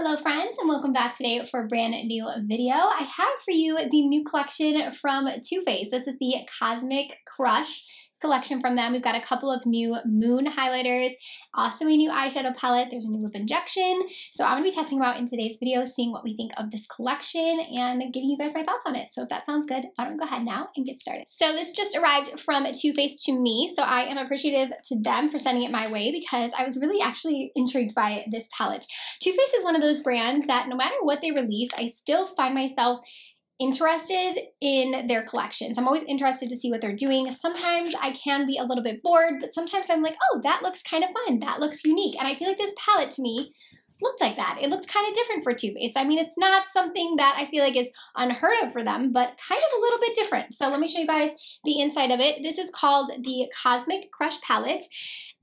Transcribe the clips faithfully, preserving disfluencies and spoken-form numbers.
Hello friends and welcome back today for a brand new video. I have for you the new collection from Too Faced. This is the Cosmic Crush collection from them. We've got a couple of new moon highlighters, also a new eyeshadow palette. There's a new lip injection. So I'm going to be testing them out in today's video, seeing what we think of this collection and giving you guys my thoughts on it. So if that sounds good, why don't we go ahead now and get started. So this just arrived from Too Faced to me. So I am appreciative to them for sending it my way because I was really actually intrigued by this palette. Too Faced is one of those brands that no matter what they release, I still find myself interested in their collections. I'm always interested to see what they're doing. Sometimes I can be a little bit bored, but sometimes I'm like, oh, that looks kind of fun. That looks unique. And I feel like this palette to me looked like that. It looked kind of different for Too Faced. I mean, it's not something that I feel like is unheard of for them, but kind of a little bit different. So let me show you guys the inside of it. This is called the Cosmic Crush palette.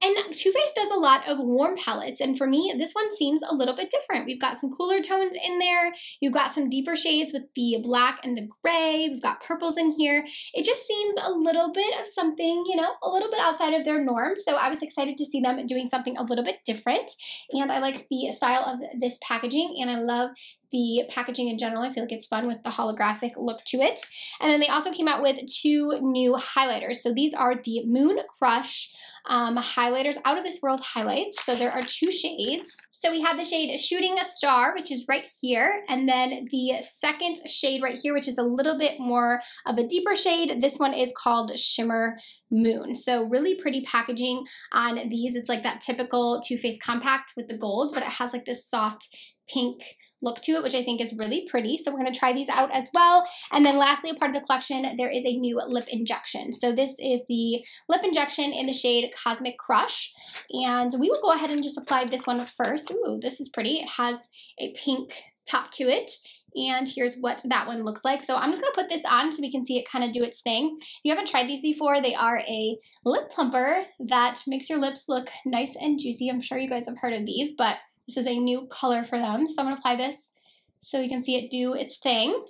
And Too Faced does a lot of warm palettes, and for me, this one seems a little bit different. We've got some cooler tones in there, you've got some deeper shades with the black and the gray, we've got purples in here. It just seems a little bit of something, you know, a little bit outside of their norm, so I was excited to see them doing something a little bit different, and I like the style of this packaging, and I love the packaging in general. I feel like it's fun with the holographic look to it. And then they also came out with two new highlighters. So these are the Moon Crush um, highlighters, Out of This World highlights. So there are two shades. So we have the shade Shooting a Star, which is right here, and then the second shade right here, which is a little bit more of a deeper shade. This one is called Shimmer Moon. So really pretty packaging on these. It's like that typical Too Faced compact with the gold, but it has like this soft pink look to it, which I think is really pretty. So we're going to try these out as well. And then lastly, a part of the collection, there is a new lip injection. So this is the lip injection in the shade Cosmic Crush. And we will go ahead and just apply this one first. Ooh, this is pretty. It has a pink top to it. And here's what that one looks like. So I'm just going to put this on so we can see it kind of do its thing. If you haven't tried these before, they are a lip plumper that makes your lips look nice and juicy. I'm sure you guys have heard of these, but this is a new color for them. So I'm going to apply this so we can see it do its thing.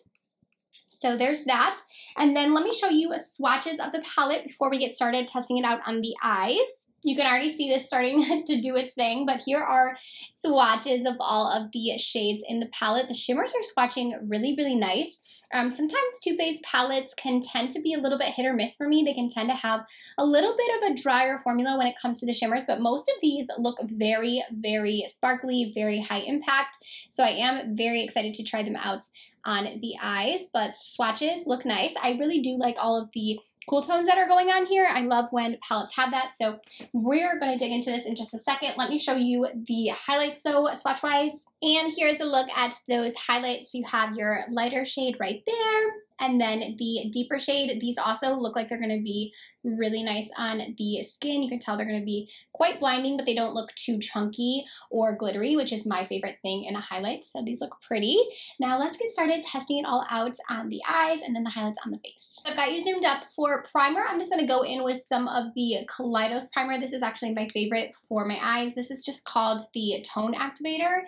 So there's that. And then let me show you swatches of the palette before we get started testing it out on the eyes. You can already see this starting to do its thing, but here are swatches of all of the shades in the palette. The shimmers are swatching really, really nice. Um, sometimes Too Faced palettes can tend to be a little bit hit or miss for me. They can tend to have a little bit of a drier formula when it comes to the shimmers, but most of these look very, very sparkly, very high impact. So I am very excited to try them out on the eyes, but swatches look nice. I really do like all of the cool tones that are going on here. I love when palettes have that. So we're going to dig into this in just a second. Let me show you the highlights though, swatch wise. And here's a look at those highlights. You have your lighter shade right there, and then the deeper shade. These also look like they're going to be really nice on the skin. You can tell they're going to be quite blinding, but they don't look too chunky or glittery, which is my favorite thing in a highlight. So these look pretty. Now let's get started testing it all out on the eyes and then the highlights on the face. So I've got you zoomed up for primer. I'm just going to go in with some of the Kaleidos primer. This is actually my favorite for my eyes. This is just called the Tone Activator.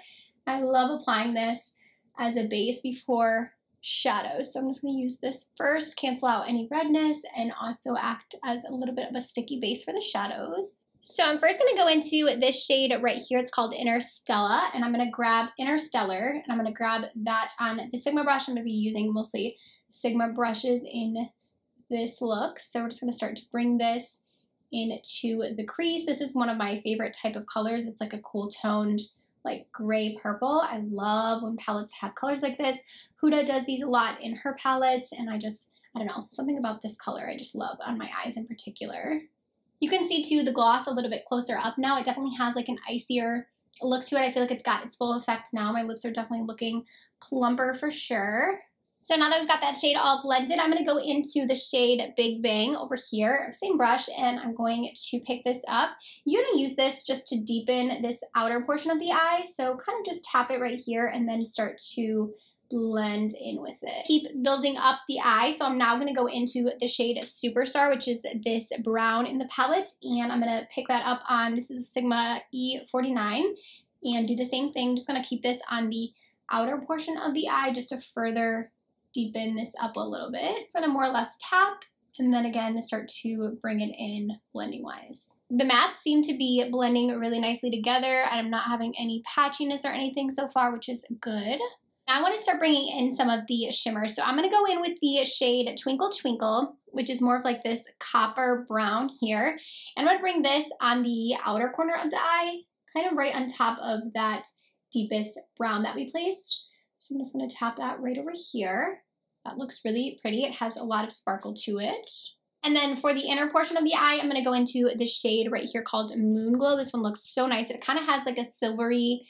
I love applying this as a base before shadows. So I'm just going to use this first, cancel out any redness, and also act as a little bit of a sticky base for the shadows. So I'm first going to go into this shade right here. It's called Interstellar, and I'm going to grab Interstellar, and I'm going to grab that on the Sigma brush. I'm going to be using mostly Sigma brushes in this look. So we're just going to start to bring this into the crease. This is one of my favorite type of colors. It's like a cool toned like gray purple. I love when palettes have colors like this. Huda does these a lot in her palettes, and I just, I don't know, something about this color I just love on my eyes in particular. You can see too the gloss a little bit closer up now. It definitely has like an icier look to it. I feel like it's got its full effect now. My lips are definitely looking plumper for sure. So now that we've got that shade all blended, I'm going to go into the shade Big Bang over here, same brush, and I'm going to pick this up. You're going to use this just to deepen this outer portion of the eye, so kind of just tap it right here and then start to blend in with it. Keep building up the eye, so I'm now going to go into the shade Superstar, which is this brown in the palette, and I'm going to pick that up on, this is Sigma E forty-nine, and do the same thing. Just going to keep this on the outer portion of the eye just to further deepen this up a little bit. So I'm gonna more or less tap, and then again start to bring it in blending wise. The mattes seem to be blending really nicely together, and I'm not having any patchiness or anything so far, which is good. Now I want to start bringing in some of the shimmers. So I'm going to go in with the shade Twinkle Twinkle, which is more of like this copper brown here. And I'm going to bring this on the outer corner of the eye, kind of right on top of that deepest brown that we placed. So I'm just going to tap that right over here. That looks really pretty. It has a lot of sparkle to it. And then for the inner portion of the eye, I'm going to go into the shade right here called Moon Glow. This one looks so nice. It kind of has like a silvery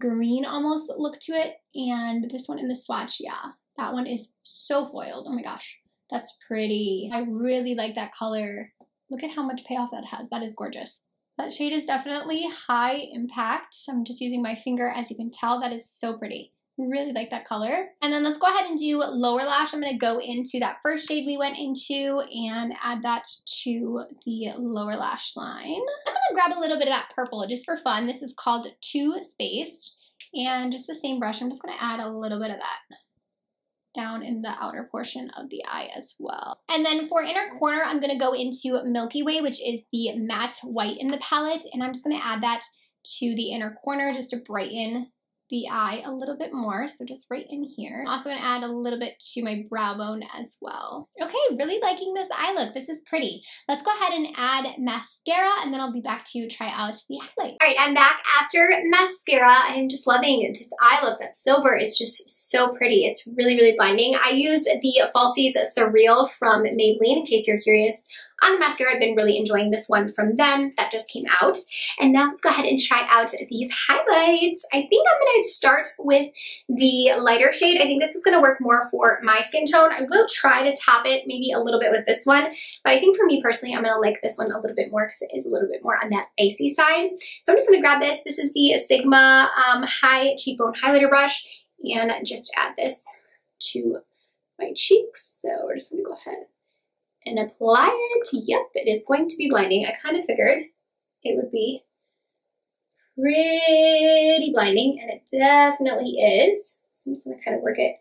green almost look to it. And this one in the swatch, yeah, that one is so foiled. Oh my gosh, that's pretty. I really like that color. Look at how much payoff that has. That is gorgeous. That shade is definitely high impact. I'm just using my finger, as you can tell. That is so pretty. Really like that color. And then let's go ahead and do lower lash. I'm going to go into that first shade we went into and add that to the lower lash line. I'm going to grab a little bit of that purple just for fun. This is called Too Spaced. And just the same brush, I'm just going to add a little bit of that down in the outer portion of the eye as well. And then for inner corner, I'm going to go into Milky Way, which is the matte white in the palette. And I'm just going to add that to the inner corner just to brighten the eye a little bit more, so just right in here. I'm also gonna add a little bit to my brow bone as well. Okay, really liking this eye look. This is pretty. Let's go ahead and add mascara, and then I'll be back to try out the highlight. All right, I'm back after mascara. I'm just loving this eye look. That silver is just so pretty. It's really, really blinding. I used the Falsies Surreal from Maybelline, in case you're curious. On the mascara, I've been really enjoying this one from them that just came out. And now let's go ahead and try out these highlights. I think I'm going to start with the lighter shade. I think this is going to work more for my skin tone. I will try to top it maybe a little bit with this one, but I think for me personally, I'm going to like this one a little bit more because it is a little bit more on that icy side. So I'm just going to grab this. This is the Sigma um, High Cheekbone Highlighter Brush, and just add this to my cheeks. So we're just going to go ahead and apply it. Yep, it is going to be blinding. I kind of figured it would be pretty blinding, and it definitely is. So I'm just going to kind of work it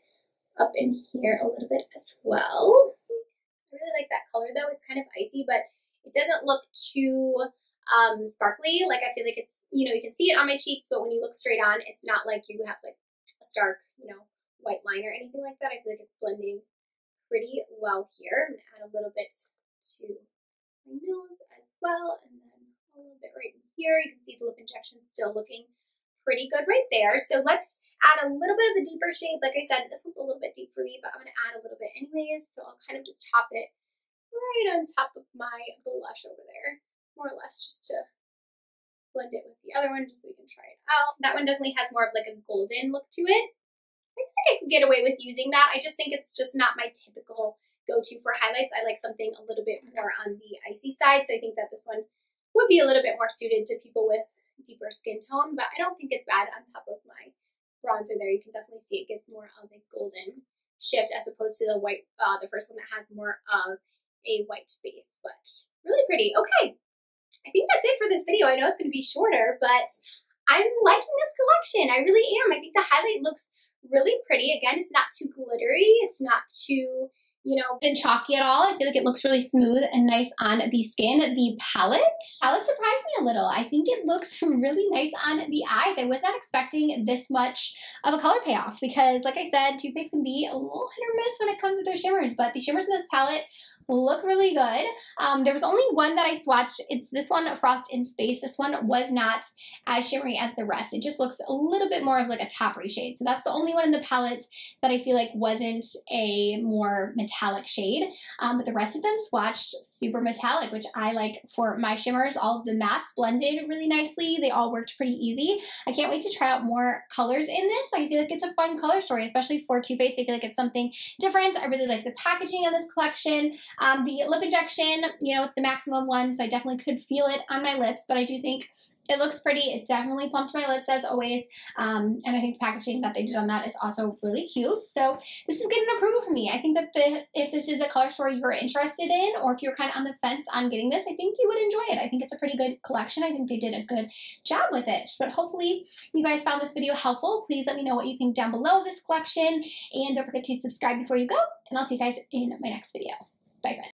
up in here a little bit as well. I really like that color though. It's kind of icy, but it doesn't look too um, sparkly. Like, I feel like it's, you know, you can see it on my cheeks, but when you look straight on, it's not like you have like a stark, you know, white line or anything like that. I feel like it's blending pretty well here. I'm going to add a little bit to my nose as well, and then a little bit right in here. You can see the lip injection still looking pretty good right there. So let's add a little bit of the deeper shade. Like I said, this one's a little bit deep for me, but I'm going to add a little bit anyways, so I'll kind of just top it right on top of my blush over there, more or less, just to blend it with the other one, just so we can try it out. That one definitely has more of like a golden look to it. I can get away with using that. I just think it's just not my typical go-to for highlights. I like something a little bit more on the icy side, so I think that this one would be a little bit more suited to people with deeper skin tone, but I don't think it's bad on top of my bronzer there. You can definitely see it gives more of a golden shift as opposed to the white, uh, the first one that has more of a white base, but really pretty. Okay, I think that's it for this video. I know it's going to be shorter, but I'm liking this collection. I really am. I think the highlight looks really pretty. Again, it's not too glittery. It's not too, you know, thin chalky at all. I feel like it looks really smooth and nice on the skin. The palette, palette surprised me a little. I think it looks really nice on the eyes. I was not expecting this much of a color payoff because, like I said, Too Faced can be a little hit or miss when it comes to their shimmers, but the shimmers in this palette look really good. Um, there was only one that I swatched. It's this one, Frost in Space. This one was not as shimmery as the rest. It just looks a little bit more of like a taupe-y shade. So that's the only one in the palette that I feel like wasn't a more metallic shade. Um, but the rest of them swatched super metallic, which I like for my shimmers. All of the mattes blended really nicely. They all worked pretty easy. I can't wait to try out more colors in this. I feel like it's a fun color story, especially for Too Faced. I feel like it's something different. I really like the packaging on this collection. Um, the lip injection, you know, it's the maximum one, so I definitely could feel it on my lips, but I do think it looks pretty. It definitely plumped my lips as always, um, and I think the packaging that they did on that is also really cute. So this is getting an approval for me. I think that the, if this is a color story you're interested in, or if you're kind of on the fence on getting this, I think you would enjoy it. I think it's a pretty good collection. I think they did a good job with it. But hopefully you guys found this video helpful. Please let me know what you think down below this collection, and don't forget to subscribe before you go, and I'll see you guys in my next video. Bye, guys.